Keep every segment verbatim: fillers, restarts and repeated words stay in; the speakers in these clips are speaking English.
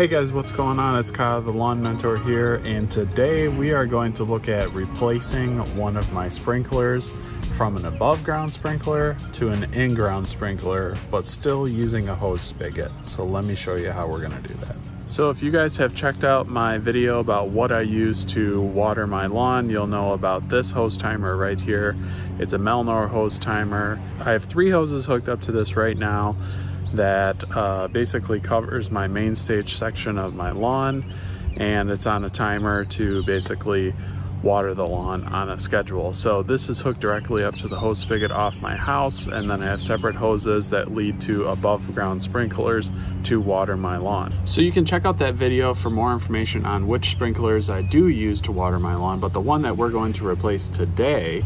Hey guys, what's going on? It's Kyle the Lawn Mentor here, and today we are going to look at replacing one of my sprinklers from an above ground sprinkler to an in-ground sprinkler, but still using a hose spigot. So let me show you how we're gonna do that. So if you guys have checked out my video about what I use to water my lawn, you'll know about this hose timer right here. It's a Melnor hose timer. I have three hoses hooked up to this right now that uh, basically covers my main stage section of my lawn, and it's on a timer to basically water the lawn on a schedule. So this is hooked directly up to the hose spigot off my house, and then I have separate hoses that lead to above ground sprinklers to water my lawn. So you can check out that video for more information on which sprinklers I do use to water my lawn, but the one that we're going to replace today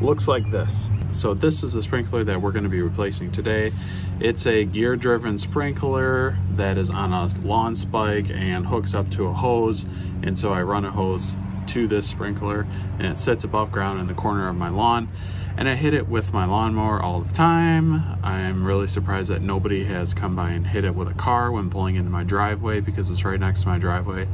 looks like this. So this is the sprinkler that we're going to be replacing today. It's a gear driven sprinkler that is on a lawn spike and hooks up to a hose, and so I run a hose to this sprinkler, and it sits above ground in the corner of my lawn, and I hit it with my lawnmower all the time. I'm really surprised that nobody has come by and hit it with a car when pulling into my driveway, because it's right next to my driveway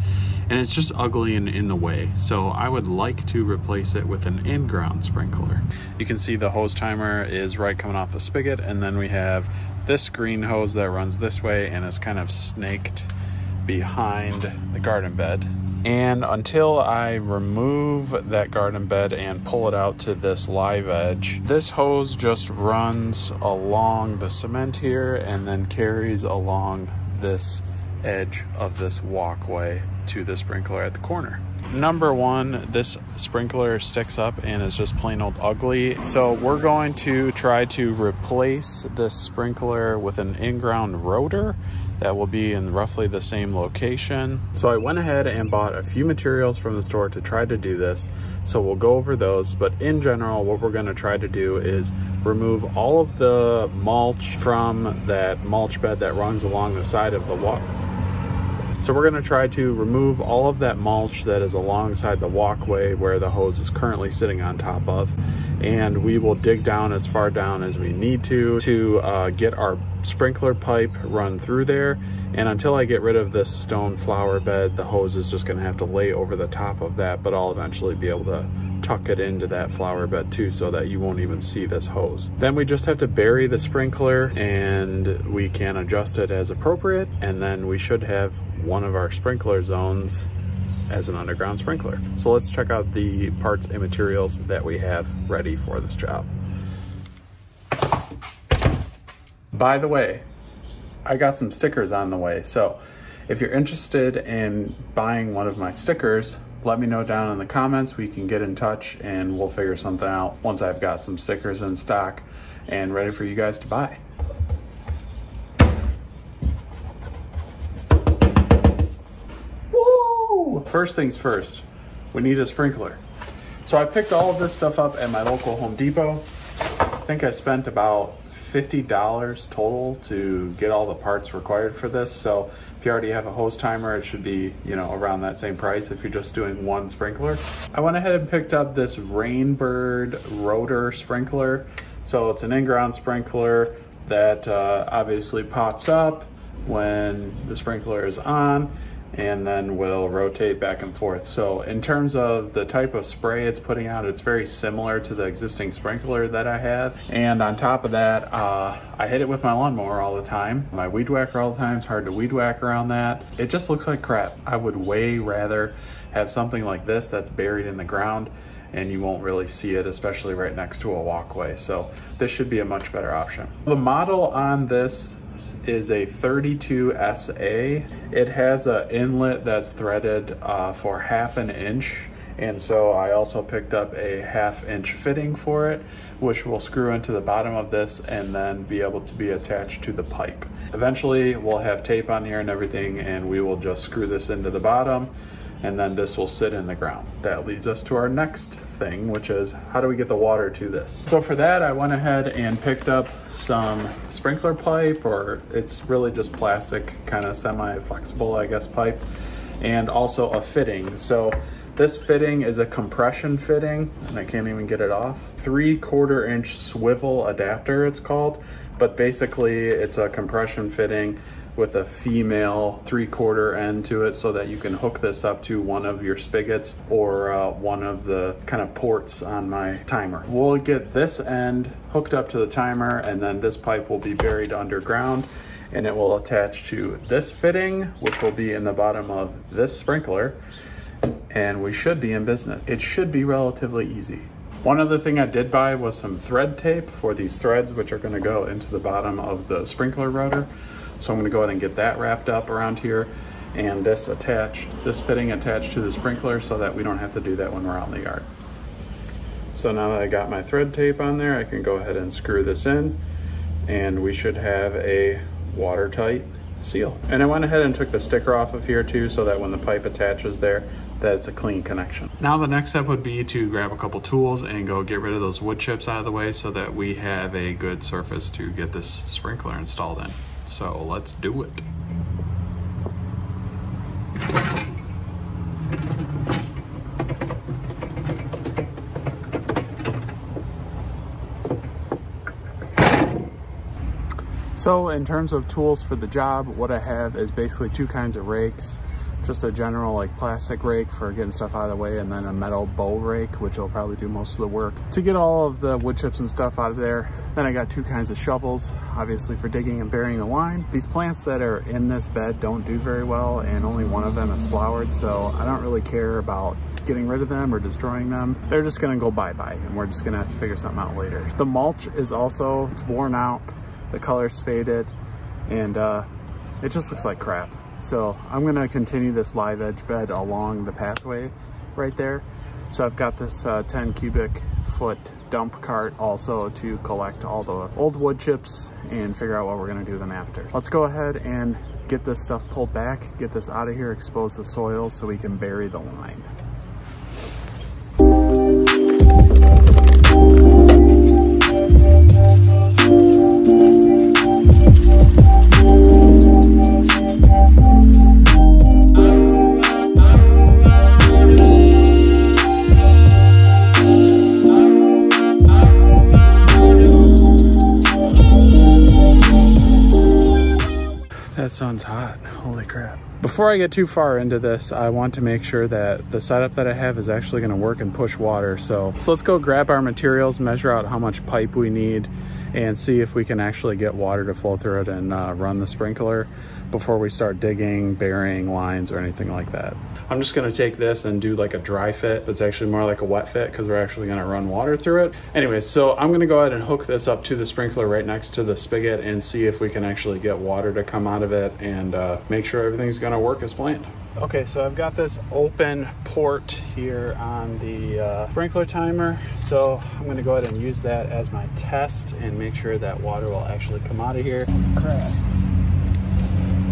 and it's just ugly and in the way. So I would like to replace it with an in-ground sprinkler. You can see the hose timer is right coming off the spigot, and then we have this green hose that runs this way and is kind of snaked behind the garden bed. And until I remove that garden bed and pull it out to this live edge, this hose just runs along the cement here and then carries along this edge of this walkway to the sprinkler at the corner. Number one, this sprinkler sticks up and is just plain old ugly. So we're going to try to replace this sprinkler with an in-ground rotor that will be in roughly the same location. So I went ahead and bought a few materials from the store to try to do this. So we'll go over those, but in general, what we're gonna try to do is remove all of the mulch from that mulch bed that runs along the side of the walk. So we're gonna try to remove all of that mulch that is alongside the walkway where the hose is currently sitting on top of, and we will dig down as far down as we need to to uh, get our sprinkler pipe run through there. And until I get rid of this stone flower bed, the hose is just gonna have to lay over the top of that, but I'll eventually be able to tuck it into that flower bed too, so that you won't even see this hose. Then we just have to bury the sprinkler, and we can adjust it as appropriate, and then we should have one of our sprinkler zones as an underground sprinkler. So let's check out the parts and materials that we have ready for this job. By the way, I got some stickers on the way, so if you're interested in buying one of my stickers, let me know down in the comments. We can get in touch and we'll figure something out once I've got some stickers in stock and ready for you guys to buy. Woo! First things first, we need a sprinkler. So I picked all of this stuff up at my local Home Depot. I think I spent about fifty dollars total to get all the parts required for this. So if you already have a hose timer, it should be, you know, around that same price if you're just doing one sprinkler. I went ahead and picked up this Rainbird rotor sprinkler. So it's an in-ground sprinkler that uh, obviously pops up when the sprinkler is on, and then will rotate back and forth. So in terms of the type of spray it's putting out, it's very similar to the existing sprinkler that I have. And on top of that, uh, I hit it with my lawnmower all the time. My weed whacker all the time, it's hard to weed whack around that. It just looks like crap. I would way rather have something like this that's buried in the ground and you won't really see it, especially right next to a walkway. So this should be a much better option. The model on this is a thirty-two S A. It has an inlet that's threaded uh, for half an inch, and so I also picked up a half inch fitting for it, which will screw into the bottom of this and then be able to be attached to the pipe. Eventually we'll have tape on here and everything, and we will just screw this into the bottom, and then this will sit in the ground. That leads us to our next thing, which is how do we get the water to this? So for that, I went ahead and picked up some sprinkler pipe, or it's really just plastic, kind of semi-flexible, I guess, pipe, and also a fitting. So This fitting is a compression fitting, and I can't even get it off. Three quarter inch swivel adapter, it's called, but basically it's a compression fitting with a female three quarter end to it so that you can hook this up to one of your spigots or uh, one of the kind of ports on my timer. We'll get this end hooked up to the timer, and then this pipe will be buried underground and it will attach to this fitting, which will be in the bottom of this sprinkler, and we should be in business. It should be relatively easy. One other thing I did buy was some thread tape for these threads, which are gonna go into the bottom of the sprinkler rotor. So I'm gonna go ahead and get that wrapped up around here, and this attached, this fitting attached to the sprinkler so that we don't have to do that when we're out in the yard. So now that I got my thread tape on there, I can go ahead and screw this in, and we should have a watertight seal. And I went ahead and took the sticker off of here too, so that when the pipe attaches there, that it's a clean connection. Now the next step would be to grab a couple tools and go get rid of those wood chips out of the way so that we have a good surface to get this sprinkler installed in. So let's do it. So in terms of tools for the job, what I have is basically two kinds of rakes. Just a general like plastic rake for getting stuff out of the way, and then a metal bowl rake, which will probably do most of the work to get all of the wood chips and stuff out of there. Then I got two kinds of shovels, obviously for digging and burying the line. These plants that are in this bed don't do very well, and only one of them is flowered, so I don't really care about getting rid of them or destroying them. They're just gonna go bye-bye, and we're just gonna have to figure something out later. The mulch is also, it's worn out. The color's faded, and uh, it just looks like crap. So I'm gonna continue this live edge bed along the pathway right there. So I've got this uh, ten cubic foot dump cart also to collect all the old wood chips and figure out what we're gonna do them after. Let's go ahead and get this stuff pulled back, get this out of here, expose the soil so we can bury the line. That sun's hot, holy crap. Before I get too far into this, I want to make sure that the setup that I have is actually gonna work and push water. So, so let's go grab our materials, measure out how much pipe we need, and see if we can actually get water to flow through it and uh, run the sprinkler before we start digging, burying lines or anything like that. I'm just gonna take this and do like a dry fit. It's actually more like a wet fit because we're actually gonna run water through it. Anyway, so I'm gonna go ahead and hook this up to the sprinkler right next to the spigot and see if we can actually get water to come out of it and uh, make sure everything's gonna work as planned. Okay, so I've got this open port here on the uh, sprinkler timer. So I'm gonna go ahead and use that as my test and make sure that water will actually come out of here. Crap.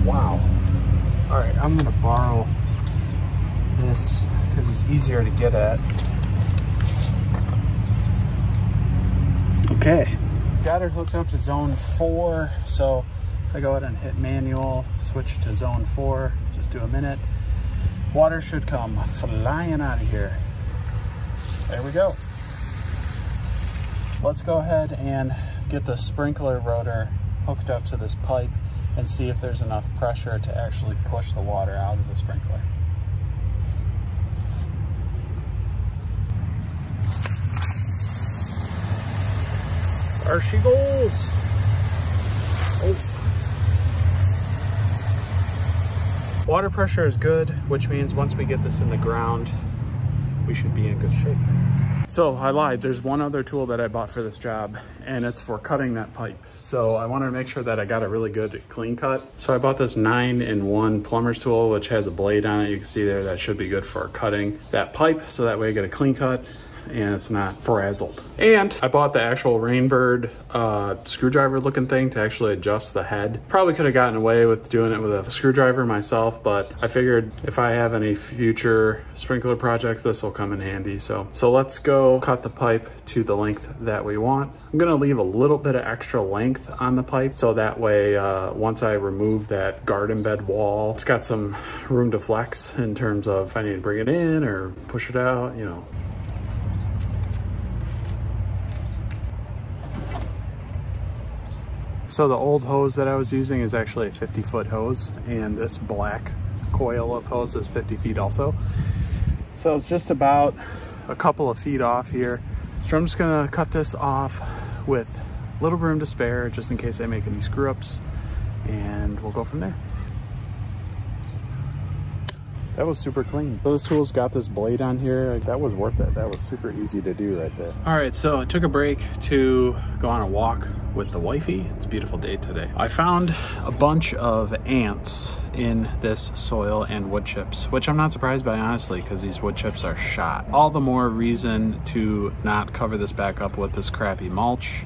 Wow. All right, I'm gonna borrow this because it's easier to get at. Okay. Got it hooked up to zone four. So if I go ahead and hit manual, switch to zone four, just do a minute. Water should come flying out of here. There we go. Let's go ahead and get the sprinkler rotor hooked up to this pipe and see if there's enough pressure to actually push the water out of the sprinkler. There she goes. Oh. Water pressure is good, which means once we get this in the ground, we should be in good shape. So I lied, there's one other tool that I bought for this job, and it's for cutting that pipe. So I wanted to make sure that I got a really good clean cut. So I bought this nine in one plumber's tool, which has a blade on it. You can see there that should be good for cutting that pipe. So that way I get a clean cut. and it's not frazzled. And I bought the actual Rainbird uh, screwdriver looking thing to actually adjust the head. Probably could have gotten away with doing it with a screwdriver myself, but I figured if I have any future sprinkler projects, this will come in handy. So, so let's go cut the pipe to the length that we want. I'm gonna leave a little bit of extra length on the pipe so that way uh, once I remove that garden bed wall, it's got some room to flex in terms of if I need to bring it in or push it out, you know. So the old hose that I was using is actually a fifty foot hose, and this black coil of hose is fifty feet also. So it's just about a couple of feet off here. So I'm just gonna cut this off with a little room to spare just in case I make any screw ups, and we'll go from there. That was super clean. Those tools got this blade on here. That was worth it. That was super easy to do right there. All right, so I took a break to go on a walk with the wifey. It's a beautiful day today. I found a bunch of ants in this soil and wood chips, which I'm not surprised by, honestly, because these wood chips are shot. All the more reason to not cover this back up with this crappy mulch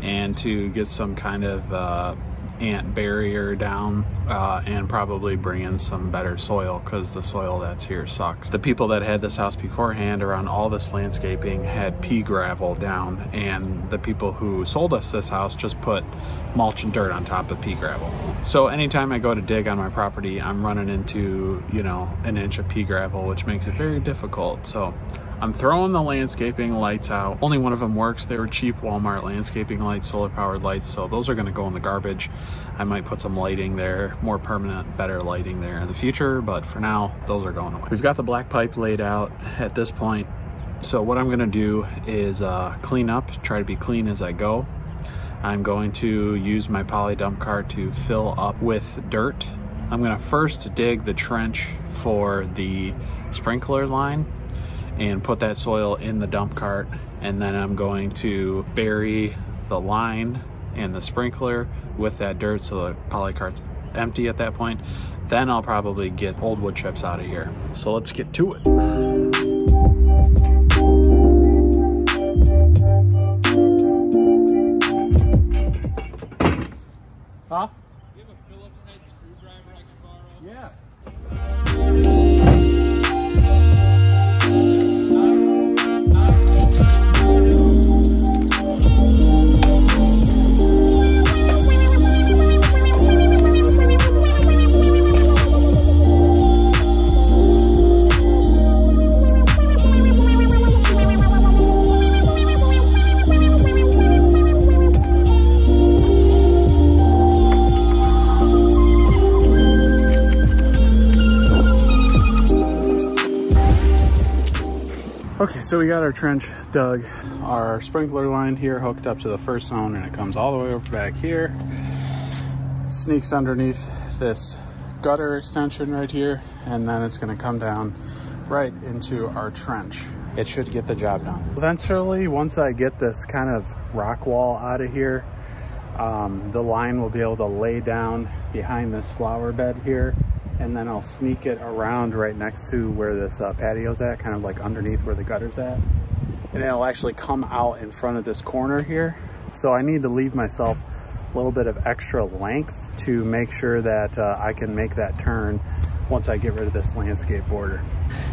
and to get some kind of uh, ant barrier down uh, and probably bring in some better soil, because the soil that's here sucks. The people that had this house beforehand around all this landscaping had pea gravel down, and the people who sold us this house just put mulch and dirt on top of pea gravel. So anytime I go to dig on my property, I'm running into, you know, an inch of pea gravel, which makes it very difficult. So I'm throwing the landscaping lights out. Only one of them works. They were cheap Walmart landscaping lights, solar powered lights. So those are gonna go in the garbage. I might put some lighting there, more permanent, better lighting there in the future. But for now, those are going away. We've got the black pipe laid out at this point. So what I'm gonna do is uh, clean up, try to be clean as I go. I'm going to use my poly dump car to fill up with dirt. I'm gonna first dig the trench for the sprinkler line and put that soil in the dump cart, and then I'm going to bury the line and the sprinkler with that dirt so the poly cart's empty at that point. Then I'll probably get old wood chips out of here. So let's get to it. Huh? Do you have a Phillips head screwdriver I can borrow? Yeah. Okay, so we got our trench dug, our sprinkler line here hooked up to the first zone, and it comes all the way over back here. It sneaks underneath this gutter extension right here, and then it's gonna come down right into our trench. It should get the job done. Eventually, once I get this kind of rock wall out of here, um, the line will be able to lay down behind this flower bed here, and then I'll sneak it around right next to where this uh, patio's at, kind of like underneath where the gutter's at. And it'll actually come out in front of this corner here. So I need to leave myself a little bit of extra length to make sure that uh, I can make that turn once I get rid of this landscape border.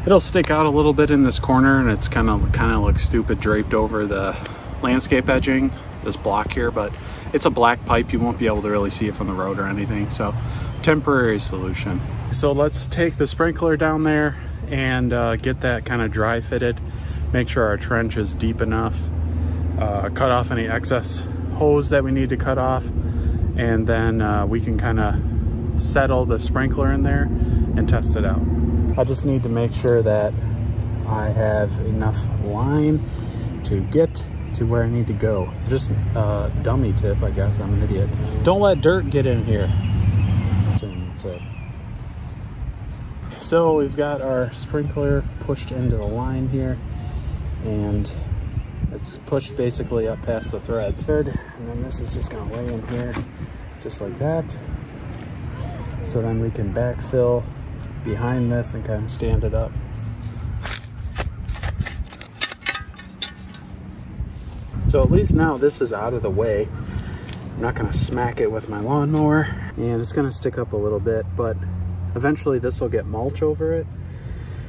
It'll stick out a little bit in this corner, and it's kind of kind of looks stupid draped over the landscape edging, this block here, but it's a black pipe. You won't be able to really see it from the road or anything. So temporary solution. So let's take the sprinkler down there and uh, get that kind of dry fitted, make sure our trench is deep enough, uh, cut off any excess hose that we need to cut off, and then uh, we can kind of settle the sprinkler in there and test it out. I just need to make sure that I have enough line to get to where I need to go. Just a uh, dummy tip, I guess, I'm an idiot. Don't let dirt get in here. So we've got our sprinkler pushed into the line here, and it's pushed basically up past the threads. And then this is just gonna lay in here just like that. So then we can backfill behind this and kind of stand it up. So at least now this is out of the way. I'm not gonna smack it with my lawnmower, and it's gonna stick up a little bit, but eventually this will get mulch over it.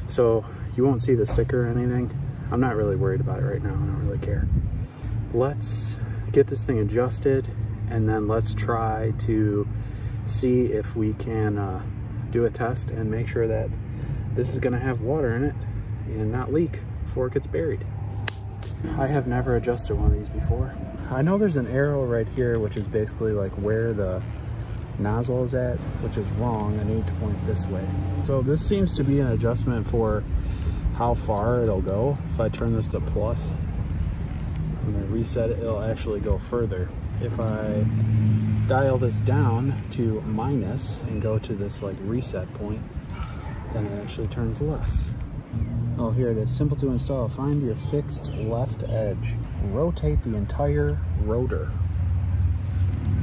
So you won't see the sticker or anything. I'm not really worried about it right now. I don't really care. Let's get this thing adjusted, and then let's try to see if we can uh, do a test and make sure that this is gonna have water in it and not leak before it gets buried. I have never adjusted one of these before. I know there's an arrow right here, which is basically like where the nozzle is at, which is wrong. I need to point this way. So this seems to be an adjustment for how far it'll go. If I turn this to plus, I'm gonna reset it, it'll actually go further. If I dial this down to minus and go to this like reset point, then it actually turns less. Oh, here it is. Simple to install. Find your fixed left edge. Rotate the entire rotor.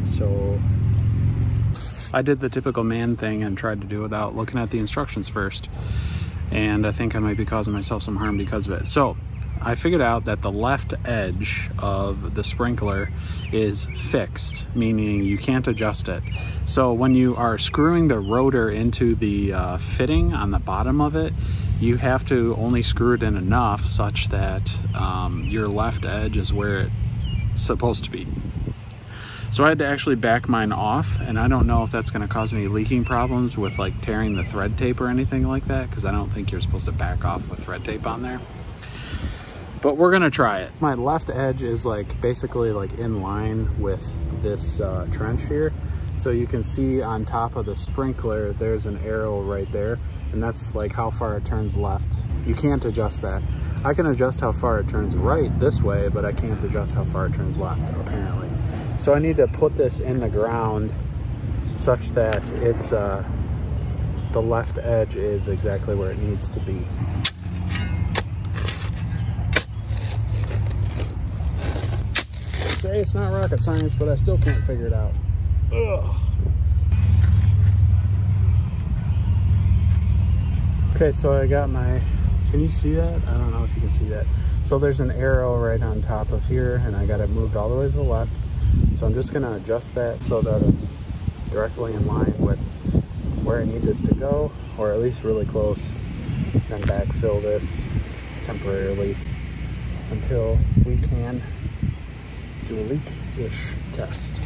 So I did the typical man thing and tried to do it without looking at the instructions first. And I think I might be causing myself some harm because of it. So I figured out that the left edge of the sprinkler is fixed, meaning you can't adjust it. So when you are screwing the rotor into the uh, fitting on the bottom of it, you have to only screw it in enough such that um, your left edge is where it's supposed to be. So I had to actually back mine off, and I don't know if that's going to cause any leaking problems with like tearing the thread tape or anything like that, because I don't think you're supposed to back off with thread tape on there. But we're gonna try it. My left edge is like basically like in line with this uh, trench here. So you can see on top of the sprinkler, there's an arrow right there. And that's like how far it turns left. You can't adjust that. I can adjust how far it turns right this way, but I can't adjust how far it turns left apparently. So I need to put this in the ground such that it's uh, the left edge is exactly where it needs to be. It's not rocket science, but I still can't figure it out. Ugh. Okay, so I got my, can you see that? I don't know if you can see that. So there's an arrow right on top of here, and I got it moved all the way to the left. So I'm just gonna adjust that so that it's directly in line with where I need this to go, or at least really close, and backfill this temporarily until we can do a leak-ish test.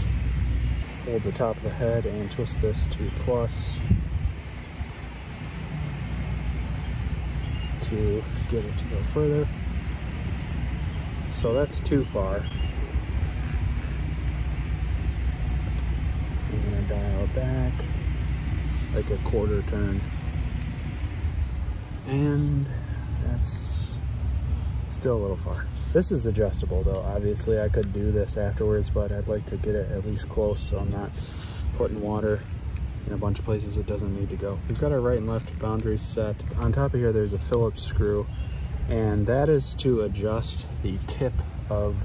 Hold the top of the head and twist this to plus to get it to go further. So that's too far. So I'm gonna dial it back like a quarter turn. And that's still a little far. This is adjustable though. Obviously I could do this afterwards, but I'd like to get it at least close so I'm not putting water in a bunch of places it doesn't need to go. We've got our right and left boundaries set. On top of here, there's a Phillips screw, and that is to adjust the tip of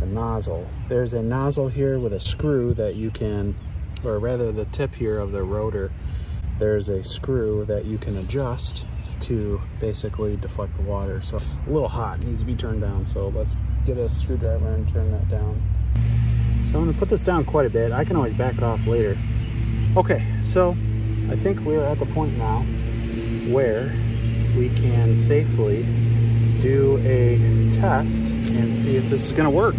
the nozzle. There's a nozzle here with a screw that you can, or rather the tip here of the rotor, there's a screw that you can adjust to basically deflect the water. So it's a little hot, it needs to be turned down. So let's get a screwdriver and turn that down. So I'm gonna put this down quite a bit. I can always back it off later. Okay, so I think we're at the point now where we can safely do a test and see if this is gonna work.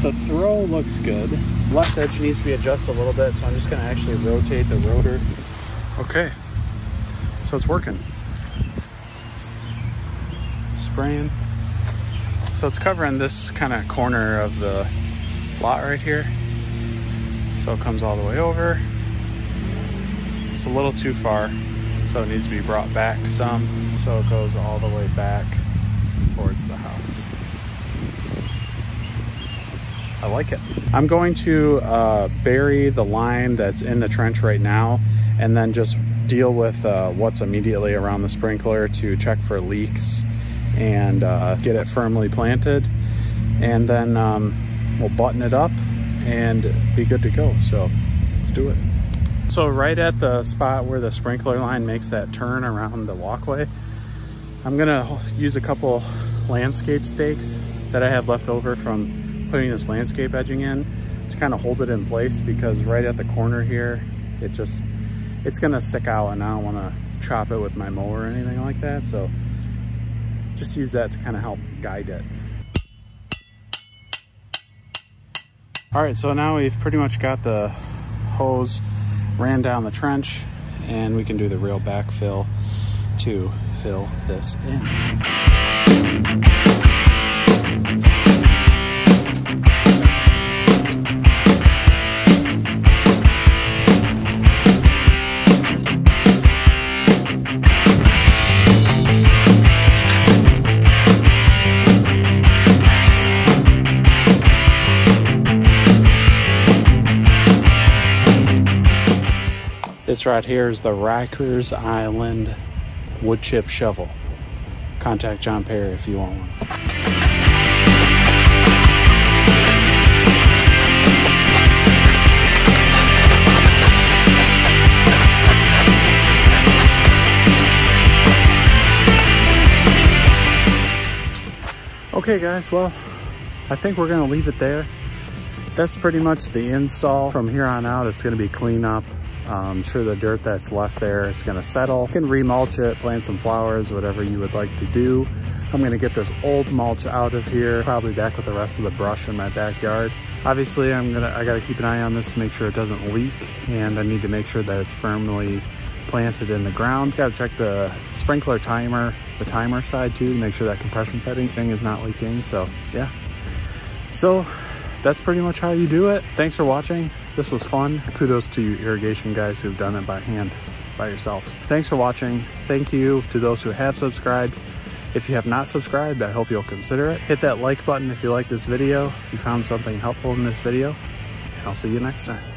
The throw looks good. Left edge needs to be adjusted a little bit, so I'm just gonna actually rotate the rotor. Okay, so it's working. Spraying. So it's covering this kind of corner of the lot right here. So it comes all the way over. It's a little too far, so it needs to be brought back some. So it goes all the way back towards the house. I like it. I'm going to uh, bury the line that's in the trench right now, and then just deal with uh, what's immediately around the sprinkler to check for leaks and uh, get it firmly planted. And then um, we'll button it up and be good to go. So let's do it. So right at the spot where the sprinkler line makes that turn around the walkway, I'm gonna use a couple landscape stakes that I have left over from putting this landscape edging in to kind of hold it in place, because right at the corner here, it just, it's gonna stick out and I don't wanna chop it with my mower or anything like that. So just use that to kind of help guide it. All right, so now we've pretty much got the hose ran down the trench, and we can do the real backfill to fill this in. This right here is the Rikers Island wood chip shovel. Contact John Perry if you want one. Okay guys, well, I think we're gonna leave it there. That's pretty much the install. From here on out, it's gonna be clean up. I'm sure the dirt that's left there is gonna settle. You can remulch it, plant some flowers, whatever you would like to do. I'm gonna get this old mulch out of here, probably back with the rest of the brush in my backyard. Obviously, I'm gonna, I gotta keep an eye on this to make sure it doesn't leak, and I need to make sure that it's firmly planted in the ground. Gotta check the sprinkler timer, the timer side too, to make sure that compression fitting thing is not leaking, so yeah. So, that's pretty much how you do it. Thanks for watching. This was fun. Kudos to you irrigation guys who've done it by hand, by yourselves. Thanks for watching. Thank you to those who have subscribed. If you have not subscribed, I hope you'll consider it. Hit that like button if you like this video, if you found something helpful in this video, and I'll see you next time.